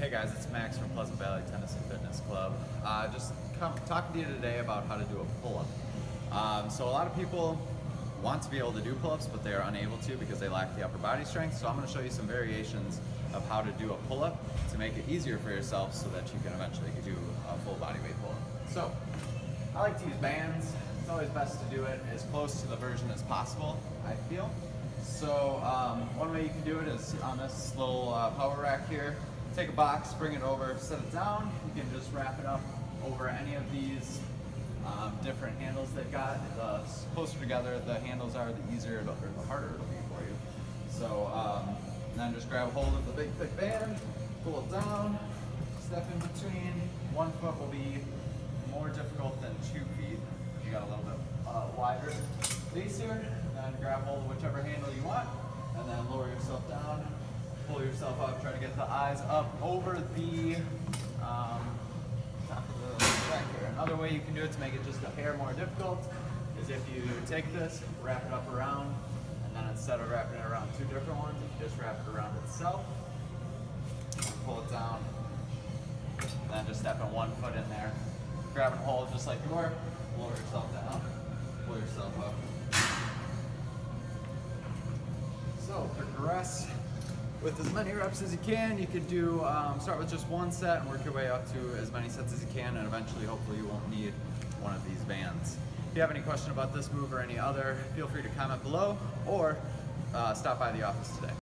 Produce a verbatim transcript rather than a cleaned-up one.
Hey guys, it's Max from Pleasant Valley Tennis and Fitness Club. Uh, just come, talking to you today about how to do a pull-up. Um, so a lot of people want to be able to do pull-ups, but they are unable to because they lack the upper body strength. So I'm going to show you some variations of how to do a pull-up to make it easier for yourself so that you can eventually do a full body weight pull-up. So I like to use bands. It's always best to do it as close to the version as possible, I feel. So um, one way you can do it is on this little uh, power rack here. Take a box, bring it over, set it down. You can just wrap it up over any of these um, different handles they've got. The closer together the handles are, the easier it'll, or the harder it'll be for you. So um, then just grab hold of the big thick band, pull it down, step in between. One foot will be more difficult than two feet. You got a little bit uh, wider base here. Then grab hold of whichever handle you want, and then lower yourself down. Pull yourself up, try to get the eyes up over the um, top of the rack here. Another way you can do it to make it just a hair more difficult is if you take this, wrap it up around, and then instead of wrapping it around two different ones, you just wrap it around itself, pull it down, and then just stepping one foot in there, grab and hold just like you were, lower yourself down, pull yourself up. So progress with as many reps as you can. You could do um, start with just one set and work your way up to as many sets as you can, and eventually hopefully you won't need one of these bands. If you have any question about this move or any other, feel free to comment below or uh, stop by the office today.